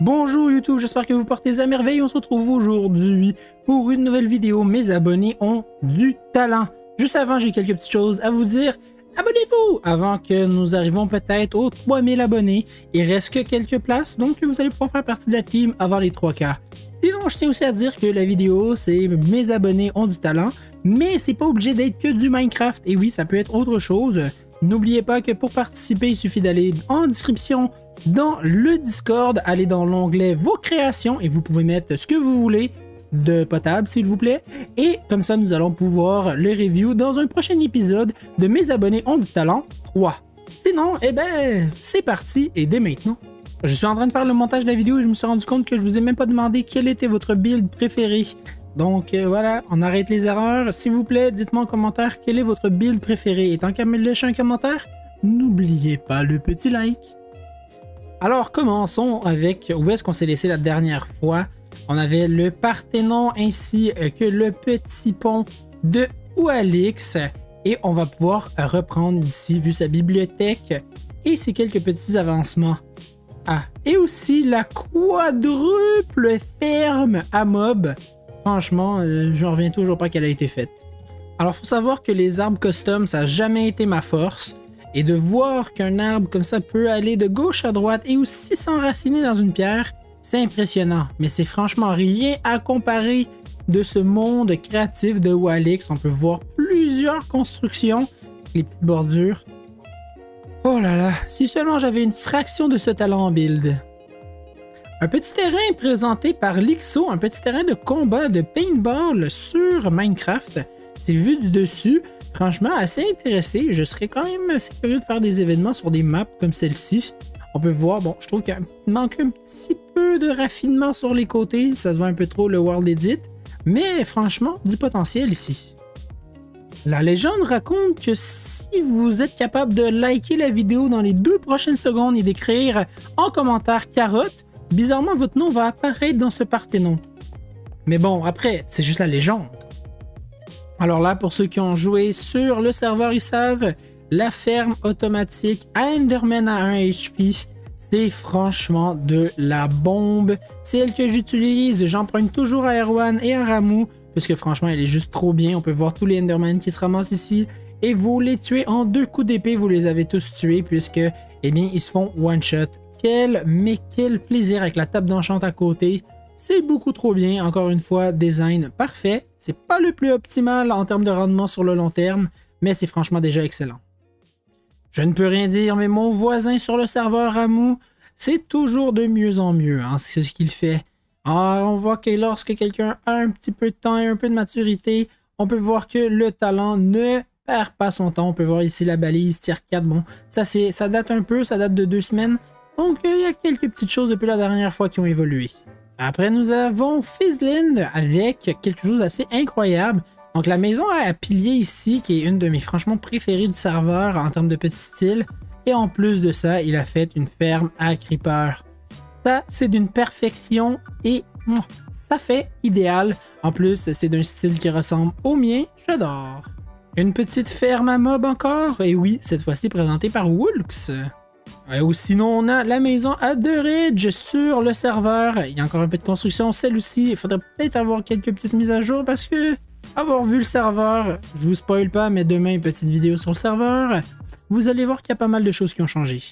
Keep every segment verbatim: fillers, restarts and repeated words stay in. Bonjour YouTube, j'espère que vous portez à merveille. On se retrouve aujourd'hui pour une nouvelle vidéo. Mes abonnés ont du talent. Juste avant, j'ai quelques petites choses à vous dire. Abonnez-vous avant que nous arrivions peut-être aux trois mille abonnés. Il reste que quelques places, donc vous allez pouvoir faire partie de la team avant les trois K. Sinon, je tiens aussi à dire que la vidéo, c'est mes abonnés ont du talent, mais c'est pas obligé d'être que du Minecraft. Et oui, ça peut être autre chose. N'oubliez pas que pour participer, il suffit d'aller en description dans le Discord, allez dans l'onglet vos créations et vous pouvez mettre ce que vous voulez de potable, s'il vous plaît. Et comme ça, nous allons pouvoir le review dans un prochain épisode de Mes abonnés ont du talent trois. Sinon, eh ben, c'est parti et dès maintenant. Je suis en train de faire le montage de la vidéo et je me suis rendu compte que je vous ai même pas demandé quel était votre build préféré. Donc euh, voilà, on arrête les erreurs. S'il vous plaît, dites-moi en commentaire quel est votre build préféré. Et tant qu'à me lâcher un commentaire, n'oubliez pas le petit like. Alors commençons avec où est-ce qu'on s'est laissé la dernière fois. On avait le Parthénon ainsi que le petit pont de Oalix. Et on va pouvoir reprendre d'ici vu sa bibliothèque et ses quelques petits avancements. Ah, et aussi la quadruple ferme à mob. Franchement, euh, j'en reviens toujours pas qu'elle a été faite. Alors faut savoir que les arbres custom, ça n'a jamais été ma force. Et de voir qu'un arbre comme ça peut aller de gauche à droite et aussi s'enraciner dans une pierre, c'est impressionnant. Mais c'est franchement rien à comparer de ce monde créatif de Walix. On peut voir plusieurs constructions, les petites bordures. Oh là là, si seulement j'avais une fraction de ce talent en build. Un petit terrain présenté par Lixo, un petit terrain de combat de paintball sur Minecraft. C'est vu du dessus. Franchement, assez intéressé. Je serais quand même curieux de faire des événements sur des maps comme celle-ci. On peut voir, bon, je trouve qu'il manque un petit peu de raffinement sur les côtés. Ça se voit un peu trop le World Edit. Mais franchement, du potentiel ici. La légende raconte que si vous êtes capable de liker la vidéo dans les deux prochaines secondes et d'écrire en commentaire carotte, bizarrement, votre nom va apparaître dans ce Parthénon. Mais bon, après, c'est juste la légende. Alors là, pour ceux qui ont joué sur le serveur, ils savent, la ferme automatique à Enderman à un H P, c'est franchement de la bombe. C'est elle que j'utilise, j'emprunte toujours à Erwan et à Ramou, parce que franchement, elle est juste trop bien. On peut voir tous les Enderman qui se ramassent ici, et vous les tuez en deux coups d'épée, vous les avez tous tués, puisque, eh bien, ils se font one-shot. Quel, mais quel plaisir avec la table d'enchant à côté. C'est beaucoup trop bien, encore une fois, design parfait. C'est pas le plus optimal en termes de rendement sur le long terme, mais c'est franchement déjà excellent. Je ne peux rien dire, mais mon voisin sur le serveur Amou, c'est toujours de mieux en mieux, hein, c'est ce qu'il fait. Ah, on voit que lorsque quelqu'un a un petit peu de temps et un peu de maturité, on peut voir que le talent ne perd pas son temps. On peut voir ici la balise, tier quatre, bon, ça, ça date un peu, ça date de deux semaines. Donc, il y a quelques petites choses depuis la dernière fois qui ont évolué. Après, nous avons Fizzlin avec quelque chose d'assez incroyable. Donc, la maison à pilier ici, qui est une de mes franchement préférées du serveur en termes de petit style. Et en plus de ça, il a fait une ferme à creeper. Ça, c'est d'une perfection et mh, ça fait idéal. En plus, c'est d'un style qui ressemble au mien. J'adore. Une petite ferme à mob encore. Et oui, cette fois-ci présentée par Wolx. Ou sinon, on a la maison à deux ridges sur le serveur. Il y a encore un peu de construction, celle-ci. Il faudrait peut-être avoir quelques petites mises à jour parce que, avoir vu le serveur, je vous spoil pas, mais demain, une petite vidéo sur le serveur, vous allez voir qu'il y a pas mal de choses qui ont changé.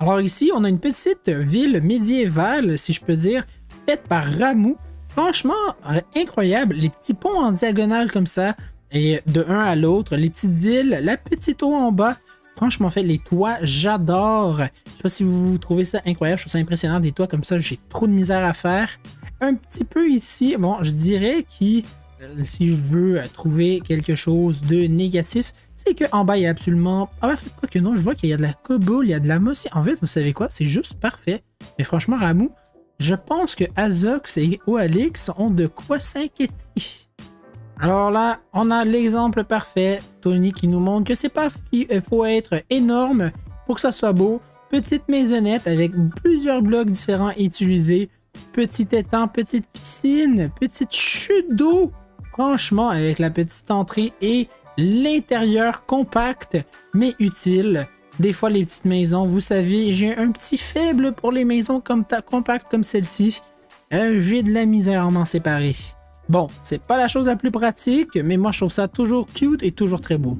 Alors ici, on a une petite ville médiévale, si je peux dire, faite par Ramou. Franchement, incroyable. Les petits ponts en diagonale comme ça, et de un à l'autre, les petites îles, la petite eau en bas. Franchement, en fait, les toits, j'adore. Je sais pas si vous trouvez ça incroyable. Je trouve ça impressionnant. Des toits comme ça, j'ai trop de misère à faire. Un petit peu ici. Bon, je dirais que si je veux trouver quelque chose de négatif, c'est qu'en bas, il y a absolument... Ah bah, quoi que non, je vois qu'il y a de la cobble, il y a de la moss. En fait, vous savez quoi? C'est juste parfait. Mais franchement, Ramou, je pense que Azox et Oalix ont de quoi s'inquiéter. Alors là, on a l'exemple parfait, Tony qui nous montre que c'est pas qu'il faut être énorme pour que ça soit beau. Petite maisonnette avec plusieurs blocs différents utilisés. Petit étang, petite piscine, petite chute d'eau. Franchement, avec la petite entrée et l'intérieur compact mais utile. des fois les petites maisons. Vous savez, j'ai un petit faible pour les maisons comme compactes comme celle-ci. Euh, j'ai de la misère à m'en séparer. Bon, c'est pas la chose la plus pratique, mais moi je trouve ça toujours cute et toujours très beau.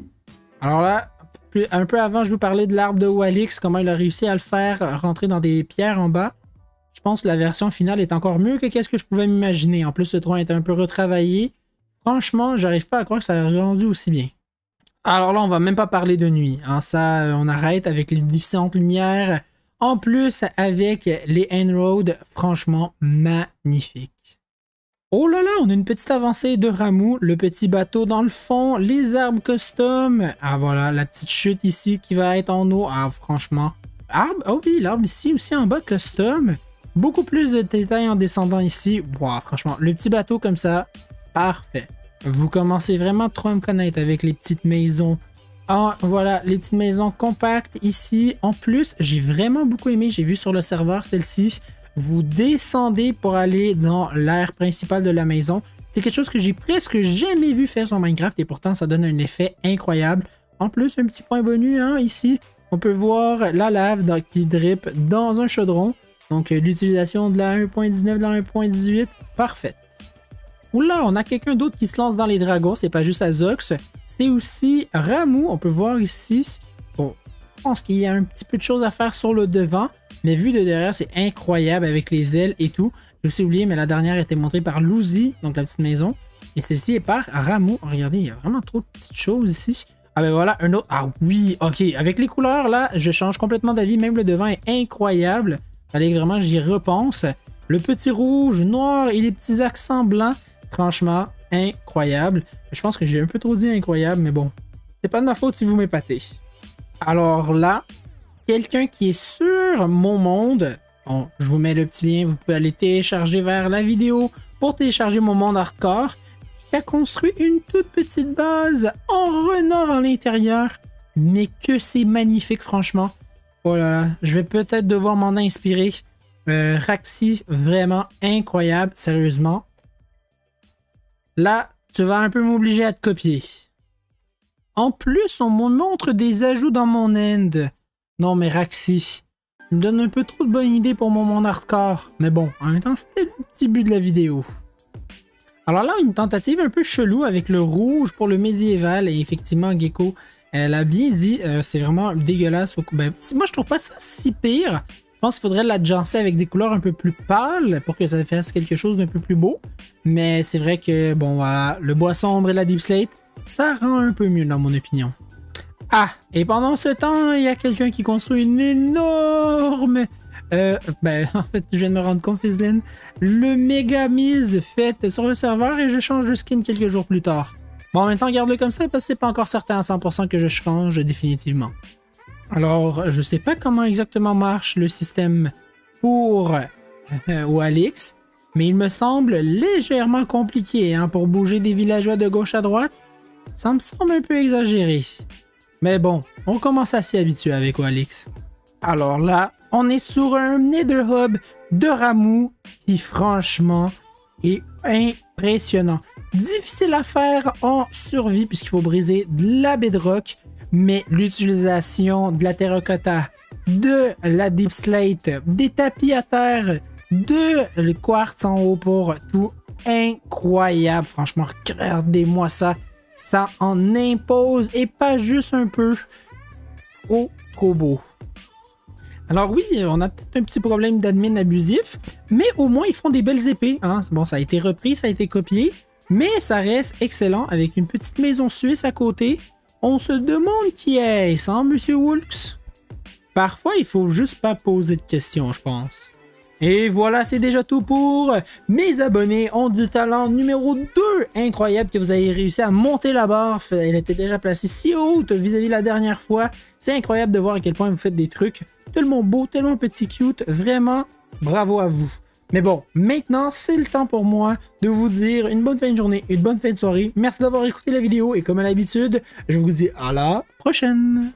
Alors là, plus, un peu avant, je vous parlais de l'arbre de Walix, comment il a réussi à le faire rentrer dans des pierres en bas. Je pense que la version finale est encore mieux que qu'est-ce que je pouvais m'imaginer. En plus, le tronc est un peu retravaillé. Franchement, j'arrive pas à croire que ça a rendu aussi bien. Alors là, on va même pas parler de nuit. Hein. Ça, on arrête avec les différentes lumières. En plus, avec les inroads, franchement, magnifique. Oh là là, on a une petite avancée de Ramou, le petit bateau dans le fond, les arbres custom. Ah voilà, la petite chute ici qui va être en eau. Ah franchement, arbre, oh oui, l'arbre ici aussi en bas custom. Beaucoup plus de détails en descendant ici. Wow, franchement, le petit bateau comme ça, parfait. Vous commencez vraiment trop à me connaître avec les petites maisons. Ah voilà, les petites maisons compactes ici. En plus, j'ai vraiment beaucoup aimé, j'ai vu sur le serveur celle-ci. Vous descendez pour aller dans l'aire principale de la maison. C'est quelque chose que j'ai presque jamais vu faire sur Minecraft et pourtant ça donne un effet incroyable. En plus, un petit point bonus hein, ici, on peut voir la lave dans, qui drip dans un chaudron. Donc l'utilisation de la un point dix-neuf dans la un point dix-huit, parfaite. Oula, on a quelqu'un d'autre qui se lance dans les dragons, c'est pas juste Azox. C'est aussi Ramou, on peut voir ici. Bon, je pense qu'il y a un petit peu de choses à faire sur le devant. Mais vu de derrière, c'est incroyable avec les ailes et tout. J'ai aussi oublié, mais la dernière était montrée par Louzi, donc la petite maison. Et celle-ci est par Ramou. Regardez, il y a vraiment trop de petites choses ici. Ah ben voilà, un autre. Ah oui, ok. Avec les couleurs, là, je change complètement d'avis. Même le devant est incroyable. Fallait que vraiment j'y repense. Le petit rouge, noir et les petits accents blancs. Franchement, incroyable. Je pense que j'ai un peu trop dit incroyable, mais bon. C'est pas de ma faute si vous m'épatez. Alors là... Quelqu'un qui est sur mon monde, bon, je vous mets le petit lien, vous pouvez aller télécharger vers la vidéo pour télécharger mon monde hardcore, qui a construit une toute petite base en renard à l'intérieur, mais que c'est magnifique franchement. Oh là là, je vais peut-être devoir m'en inspirer. Euh, Raxi, vraiment incroyable, sérieusement. Là, tu vas un peu m'obliger à te copier. En plus, on me montre des ajouts dans mon end. Non mais Raxi, tu me donnes un peu trop de bonnes idées pour mon monde hardcore. Mais bon, en même temps, c'était le petit but de la vidéo. Alors là, une tentative un peu chelou avec le rouge pour le médiéval. Et effectivement, Gecko, elle a bien dit, euh, c'est vraiment dégueulasse. Faut... Ben, moi, je trouve pas ça si pire. Je pense qu'il faudrait l'adjancer avec des couleurs un peu plus pâles pour que ça fasse quelque chose d'un peu plus beau. Mais c'est vrai que, bon voilà, le bois sombre et la deep slate, ça rend un peu mieux dans mon opinion. Ah, et pendant ce temps, il y a quelqu'un qui construit une énorme... Euh, ben, en fait, je viens de me rendre compte, Fizzlin. Le méga mise faite sur le serveur et je change le skin quelques jours plus tard. Bon, en même temps, garde-le comme ça parce que c'est pas encore certain à cent pour cent que je change définitivement. Alors, je sais pas comment exactement marche le système pour euh, Walix, mais il me semble légèrement compliqué hein, pour bouger des villageois de gauche à droite. Ça me semble un peu exagéré. Mais bon, on commence à s'y habituer avec Walix. Alors là, on est sur un nether hub de Ramou qui franchement est impressionnant. Difficile à faire en survie puisqu'il faut briser de la bedrock, mais l'utilisation de la terracotta, de la deep slate, des tapis à terre, de le quartz en haut pour tout incroyable. Franchement, regardez-moi ça. Ça en impose et pas juste un peu. Trop, trop beau. Alors oui, on a peut-être un petit problème d'admin abusif, mais au moins ils font des belles épées. Hein. Bon, ça a été repris, ça a été copié, mais ça reste excellent avec une petite maison suisse à côté. On se demande qui est-ce, hein, monsieur Wolx? Parfois, il faut juste pas poser de questions, je pense. Et voilà, c'est déjà tout pour mes abonnés ont du talent numéro deux. Incroyable que vous ayez réussi à monter la barre. Elle était déjà placée si haute vis-à-vis la dernière fois. C'est incroyable de voir à quel point vous faites des trucs tellement beaux, tellement petits, cute. Vraiment, bravo à vous. Mais bon, maintenant, c'est le temps pour moi de vous dire une bonne fin de journée, une bonne fin de soirée. Merci d'avoir écouté la vidéo et comme à l'habitude, je vous dis à la prochaine.